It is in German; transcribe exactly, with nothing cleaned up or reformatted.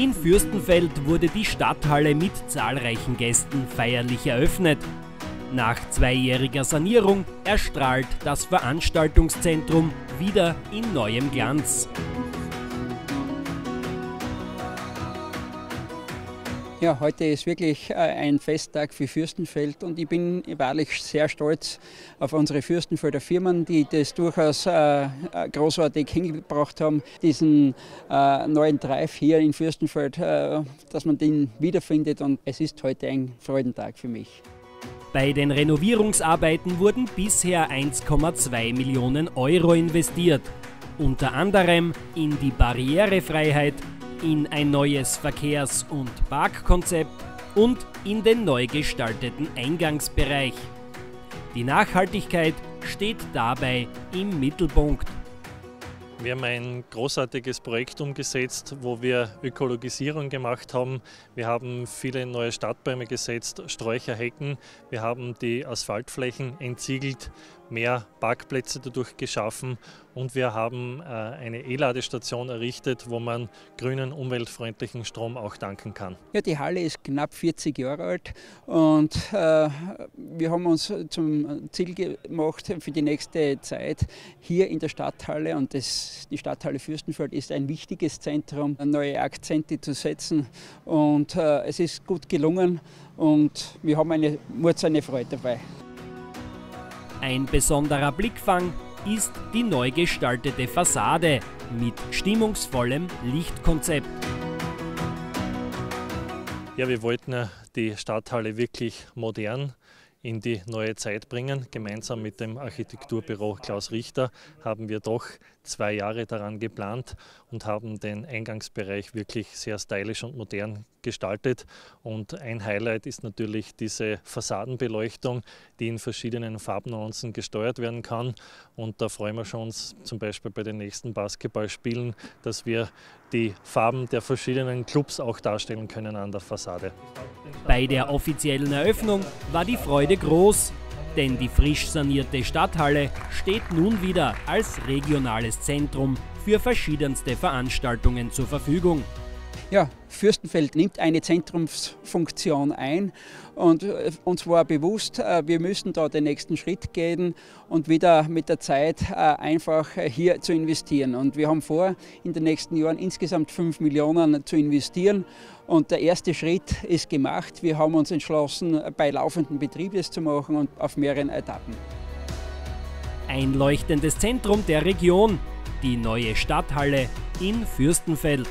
In Fürstenfeld wurde die Stadthalle mit zahlreichen Gästen feierlich eröffnet. Nach zweijähriger Sanierung erstrahlt das Veranstaltungszentrum wieder in neuem Glanz. Ja, heute ist wirklich ein Festtag für Fürstenfeld und ich bin wahrlich sehr stolz auf unsere Fürstenfelder Firmen, die das durchaus äh, großartig hingebracht haben, diesen äh, neuen Drive hier in Fürstenfeld, äh, dass man den wiederfindet, und es ist heute ein Freudentag für mich. Bei den Renovierungsarbeiten wurden bisher eins Komma zwei Millionen Euro investiert, unter anderem in die Barrierefreiheit, in ein neues Verkehrs- und Parkkonzept und in den neu gestalteten Eingangsbereich. Die Nachhaltigkeit steht dabei im Mittelpunkt. Wir haben ein großartiges Projekt umgesetzt, wo wir Ökologisierung gemacht haben. Wir haben viele neue Stadtbäume gesetzt, Sträucher, Hecken. Wir haben die Asphaltflächen entsiegelt, mehr Parkplätze dadurch geschaffen und wir haben äh, eine E-Ladestation errichtet, wo man grünen, umweltfreundlichen Strom auch tanken kann. Ja, die Halle ist knapp vierzig Jahre alt und äh, wir haben uns zum Ziel gemacht für die nächste Zeit hier in der Stadthalle, und das die Stadthalle Fürstenfeld ist ein wichtiges Zentrum, neue Akzente zu setzen, und äh, es ist gut gelungen und wir haben eine mutzende Freude dabei. Ein besonderer Blickfang ist die neu gestaltete Fassade mit stimmungsvollem Lichtkonzept. Ja, wir wollten die Stadthalle wirklich modern in die neue Zeit bringen. Gemeinsam mit dem Architekturbüro Klaus Richter haben wir doch zwei Jahre daran geplant und haben den Eingangsbereich wirklich sehr stylisch und modern gestaltet. Und ein Highlight ist natürlich diese Fassadenbeleuchtung, die in verschiedenen Farbnuancen gesteuert werden kann. Und da freuen wir uns zum Beispiel bei den nächsten Basketballspielen, dass wir die Farben der verschiedenen Clubs auch darstellen können an der Fassade. Bei der offiziellen Eröffnung war die Freude groß, denn die frisch sanierte Stadthalle steht nun wieder als regionales Zentrum für verschiedenste Veranstaltungen zur Verfügung. Ja, Fürstenfeld nimmt eine Zentrumsfunktion ein, und uns war bewusst, wir müssen da den nächsten Schritt gehen und wieder mit der Zeit einfach hier zu investieren. Und wir haben vor, in den nächsten Jahren insgesamt fünf Millionen zu investieren, und der erste Schritt ist gemacht. Wir haben uns entschlossen, bei laufendem Betrieb es zu machen und auf mehreren Etappen. Ein leuchtendes Zentrum der Region, die neue Stadthalle in Fürstenfeld.